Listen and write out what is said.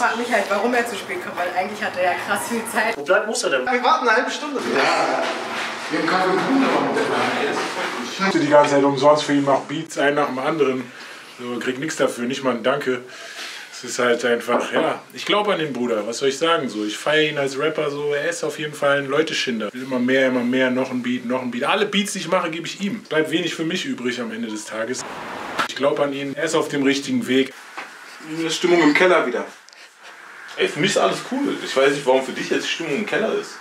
frage mich halt, warum er zu spät kommt, weil eigentlich hat er ja krass viel Zeit. Wo bleibt Muster denn? Wir warten eine halbe Stunde. Ja. Wir haben Kaffee und Kuchen, aber mit der Bahn. Die ganze Zeit umsonst für ihn macht Beats, einen nach dem anderen. So, kriegt nichts dafür, nicht mal ein Danke. Es ist halt einfach, ja, ich glaube an den Bruder, was soll ich sagen, so, ich feiere ihn als Rapper, so, er ist auf jeden Fall ein Leuteschinder. Immer mehr, noch ein Beat, alle Beats, die ich mache, gebe ich ihm. Bleibt wenig für mich übrig am Ende des Tages. Ich glaube an ihn, er ist auf dem richtigen Weg. Eine Stimmung im Keller wieder. Ey, für mich ist alles cool, ich weiß nicht, warum für dich jetzt die Stimmung im Keller ist.